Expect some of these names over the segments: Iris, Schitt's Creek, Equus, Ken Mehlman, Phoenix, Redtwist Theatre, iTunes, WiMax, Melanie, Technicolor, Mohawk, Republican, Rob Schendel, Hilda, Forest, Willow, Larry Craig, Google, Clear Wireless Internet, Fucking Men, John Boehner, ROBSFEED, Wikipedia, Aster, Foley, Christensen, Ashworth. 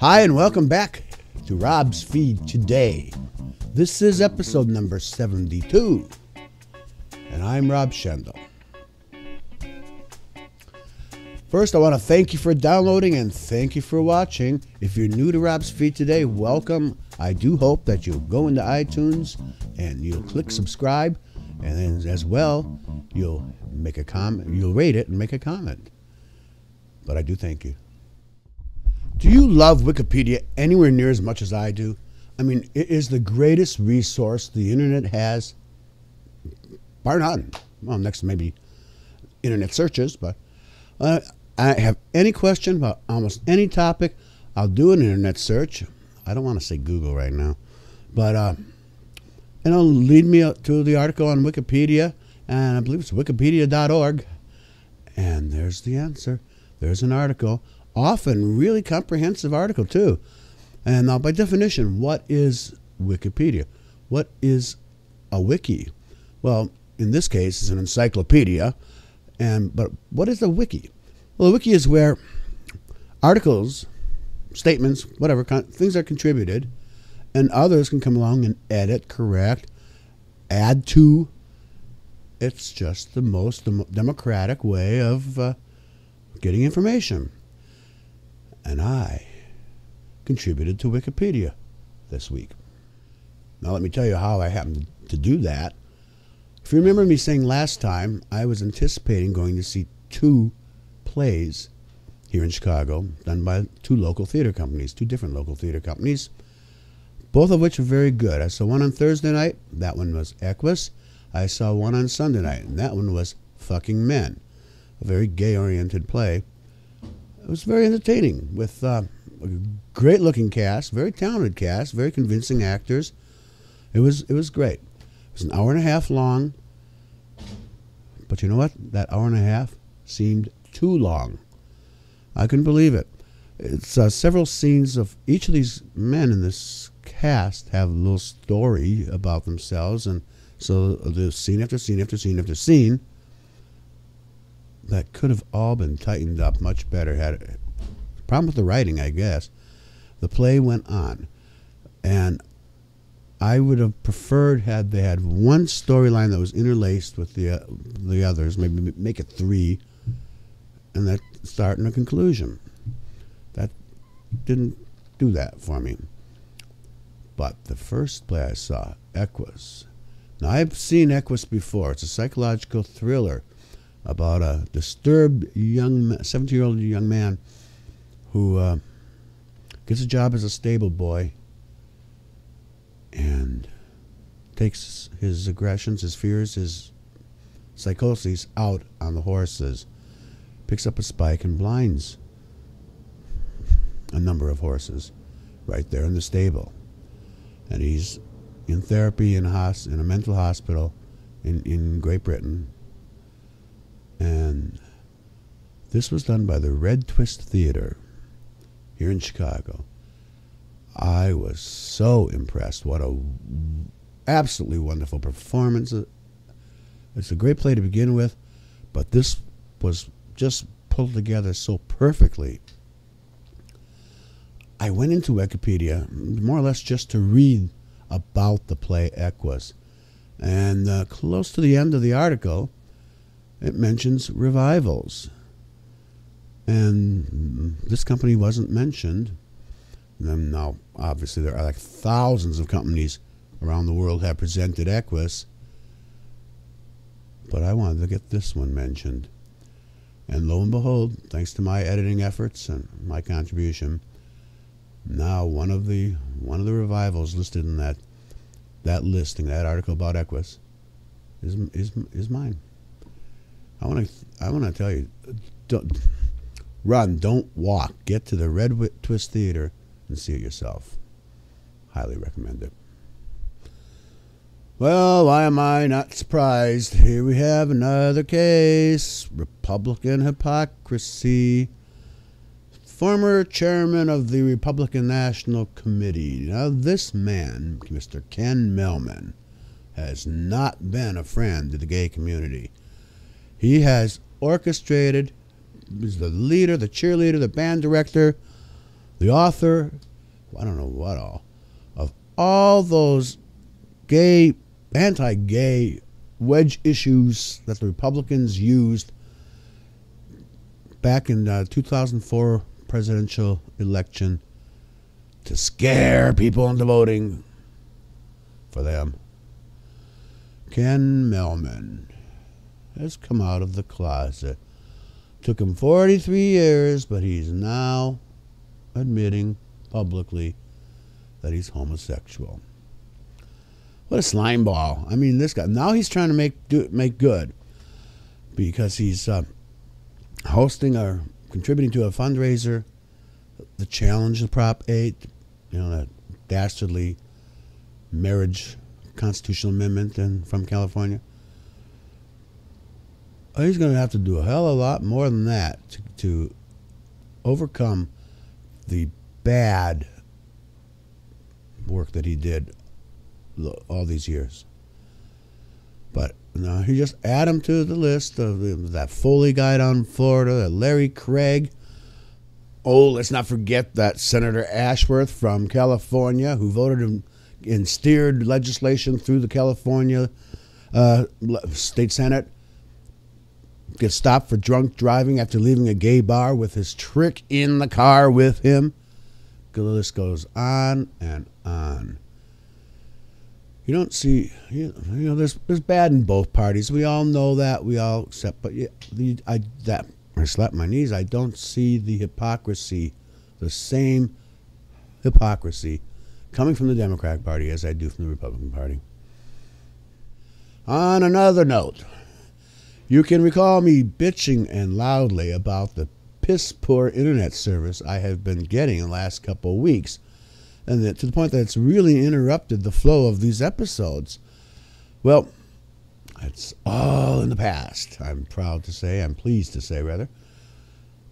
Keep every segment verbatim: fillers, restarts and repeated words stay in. Hi, and welcome back to Rob's Feed Today. This is episode number seventy-two, and I'm Rob Schendel. First, I want to thank you for downloading and thank you for watching. If you're new to Rob's Feed Today, welcome. I do hope that you'll go into iTunes and you'll click subscribe, and then as well, you'll make a comment, you'll rate it and make a comment. But I do thank you. Do you love Wikipedia anywhere near as much as I do? I mean, it is the greatest resource the internet has, bar none. Well, next maybe internet searches, but uh, I have any question about almost any topic, I'll do an internet search. I don't want to say Google right now, but uh, and it'll lead me to the article on Wikipedia, and I believe it's wikipedia dot org, and there's the answer. There's an article. Often really comprehensive article too. And now by definition, what is Wikipedia? What is a wiki? Well, in this case, it's an encyclopedia. And but what is a wiki? Well, a wiki is where articles, statements, whatever, things are contributed, and others can come along and edit, correct, add to. It's just the most democratic way of uh, getting information. And I contributed to Wikipedia this week. Now let me tell you how I happened to do that. If you remember me saying last time, I was anticipating going to see two plays here in Chicago done by two local theater companies, two different local theater companies, both of which are very good. I saw one on Thursday night. That one was Equus. I saw one on Sunday night, and that one was Fucking Men, a very gay-oriented play. It was very entertaining with uh, a great-looking cast, very talented cast, very convincing actors. It was it was great. It was an hour and a half long, but you know what? That hour and a half seemed too long. I couldn't believe it. It's uh, several scenes of each of these men in this cast have a little story about themselves, and so there's scene after scene after scene after scene. That could have all been tightened up much better. Had it. The problem with the writing, I guess. The play went on, and I would have preferred had they had one storyline that was interlaced with the uh, the others. Maybe make it three, and that start and a conclusion. That didn't do that for me. But the first play I saw, Equus. Now I've seen Equus before. It's a psychological thriller about a disturbed young seventeen-year-old young man who uh, gets a job as a stable boy and takes his aggressions, his fears, his psychoses out on the horses, picks up a spike and blinds a number of horses right there in the stable. And he's in therapy in a, hos in a mental hospital in, in Great Britain. And this was done by the Redtwist Theatre here in Chicago. I was so impressed. What a absolutely wonderful performance. It's a great play to begin with, but this was just pulled together so perfectly. I went into Wikipedia more or less just to read about the play Equus. And uh, close to the end of the article, it mentions revivals, and this company wasn't mentioned. And now, obviously, there are like thousands of companies around the world have presented Equus, but I wanted to get this one mentioned. And lo and behold, thanks to my editing efforts and my contribution, now one of the one of the revivals listed in that that listing, that article about Equus, is is is mine. I want to I want to tell you, don't run, don't walk. Get to the Redtwist Theater and see it yourself. Highly recommend it. Well, why am I not surprised? Here we have another case. Republican hypocrisy. former chairman of the Republican National Committee. Now, this man, Mister Ken Mehlman, has not been a friend to the gay community. He has orchestrated, he's the leader, the cheerleader, the band director, the author, I don't know what all, of all those gay, anti-gay wedge issues that the Republicans used back in the two thousand four presidential election to scare people into voting for them. Ken Mehlman has come out of the closet. Took him forty-three years, but he's now admitting publicly that he's homosexual. What a slime ball. I mean, this guy, now he's trying to make, do, make good because he's uh, hosting or contributing to a fundraiser, the challenge of Prop eight, you know, that dastardly marriage constitutional amendment and from California. He's going to have to do a hell of a lot more than that to, to overcome the bad work that he did all these years. But no, he just add him to the list of the, that Foley guy down in Florida, that Larry Craig. Oh, let's not forget that Senator Ashworth from California, who voted in, in steered legislation through the California uh, State Senate. Gets stopped for drunk driving after leaving a gay bar with his trick in the car with him. The list goes on and on. You don't see, you know, there's, there's bad in both parties. We all know that. We all accept, but yeah, the, I, that, I slapped my knees. I don't see the hypocrisy, the same hypocrisy coming from the Democratic Party as I do from the Republican Party. On another note, you can recall me bitching and loudly about the piss-poor internet service I have been getting in the last couple of weeks, and that, to the point that it's really interrupted the flow of these episodes. Well, it's all in the past, I'm proud to say, I'm pleased to say, rather.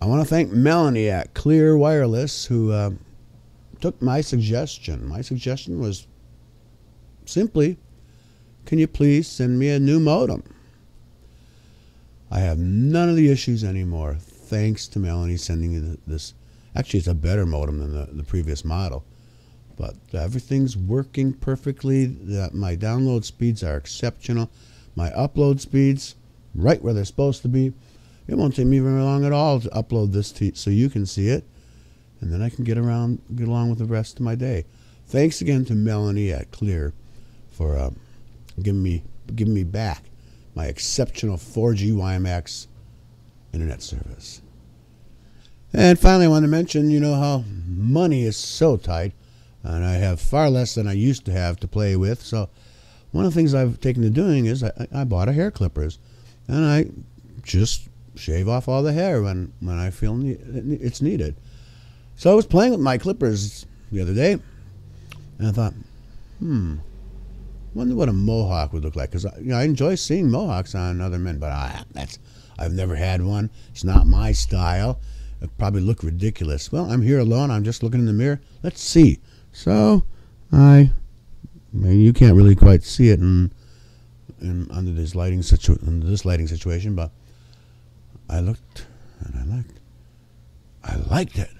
I want to thank Melanie at Clear Wireless, who uh, took my suggestion. My suggestion was simply, can you please send me a new modem? I have none of the issues anymore, thanks to Melanie sending me this. Actually, it's a better modem than the, the previous model, but everything's working perfectly. The, my download speeds are exceptional. My upload speeds, right where they're supposed to be. It won't take me very long at all to upload this to, so you can see it, and then I can get around, get along with the rest of my day. Thanks again to Melanie at Clear for uh, giving me, giving me back my exceptional four G WiMax internet service. And finally, I want to mention, you know how money is so tight, and I have far less than I used to have to play with. So one of the things I've taken to doing is I, I bought a hair clippers, and I just shave off all the hair when, when I feel ne it's needed. So I was playing with my clippers the other day, and I thought, hmm, I wonder what a mohawk would look like, because you know, I enjoy seeing mohawks on other men, but I, that's, I've never had one. It's not my style. It'd probably look ridiculous. Well, I'm here alone. I'm just looking in the mirror. Let's see. So, I, I mean, you can't really quite see it in, in under this lighting situ under this lighting situation, but I looked and I liked, I liked it.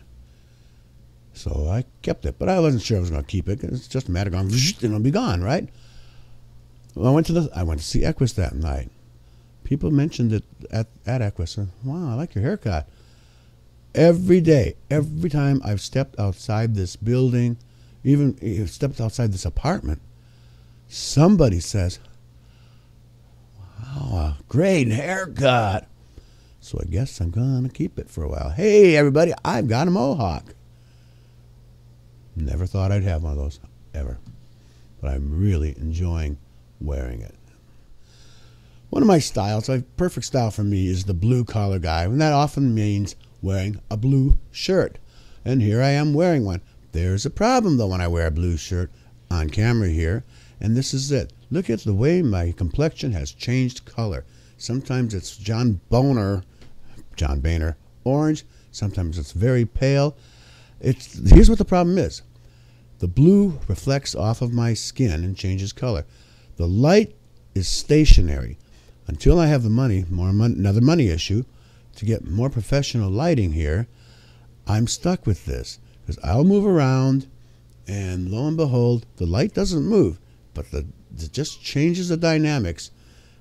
So I kept it, but I wasn't sure I was going to keep it. It's just a matter of going, and it'll be gone, right? Well, I went to the I went to see Equus that night. People mentioned it at, at Equus. Wow, I like your haircut. Every day, every time I've stepped outside this building, even stepped outside this apartment, somebody says, "Wow, a great haircut." So I guess I'm gonna keep it for a while. Hey, everybody, I've got a mohawk. Never thought I'd have one of those ever, but I'm really enjoying wearing it. One of my styles, a perfect style for me, is the blue collar guy, and that often means wearing a blue shirt. And here I am wearing one. There's a problem though when I wear a blue shirt on camera here, and this is it. Look at the way my complexion has changed color. Sometimes it's John Boehner, John Boehner orange, Sometimes it's very pale. It's, here's what the problem is. The blue reflects off of my skin and changes color. The light is stationary. Until I have the money, more mon- another money issue, to get more professional lighting here, I'm stuck with this. Because I'll move around, and lo and behold, the light doesn't move, but the, it just changes the dynamics,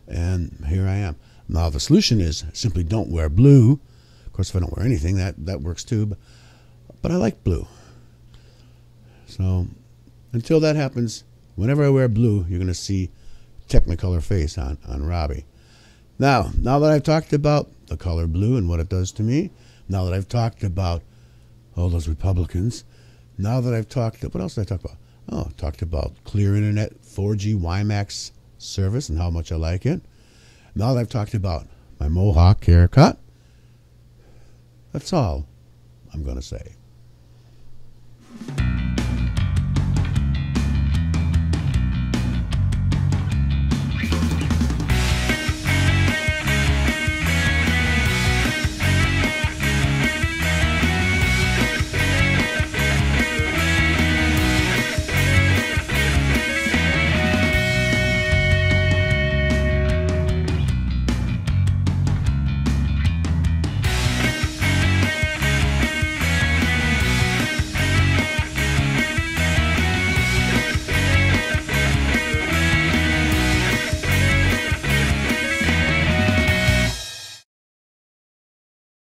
and here I am. Now, the solution is simply don't wear blue. Of course, if I don't wear anything, that, that works too, but, but I like blue. So until that happens, whenever I wear blue, you're going to see Technicolor face on, on Robbie. Now, now that I've talked about the color blue and what it does to me, now that I've talked about all those Republicans, now that I've talked, what else did I talk about? Oh, talked about Clear Internet, four G WiMax service and how much I like it. Now that I've talked about my Mohawk haircut, that's all I'm going to say.